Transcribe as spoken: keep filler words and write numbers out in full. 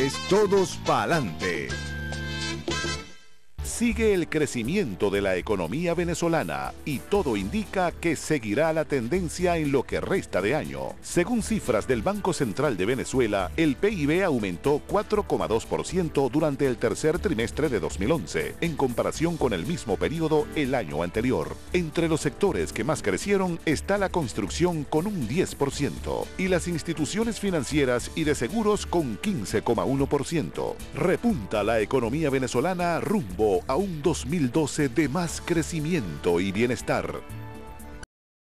Es todos pa'lante. Sigue el crecimiento de la economía venezolana y todo indica que seguirá la tendencia en lo que resta de año. Según cifras del Banco Central de Venezuela, el P I B aumentó cuatro coma dos por ciento durante el tercer trimestre de dos mil once, en comparación con el mismo periodo el año anterior. Entre los sectores que más crecieron está la construcción con un diez por ciento y las instituciones financieras y de seguros con quince coma uno por ciento. Repunta la economía venezolana rumbo a un dos mil doce de más crecimiento y bienestar.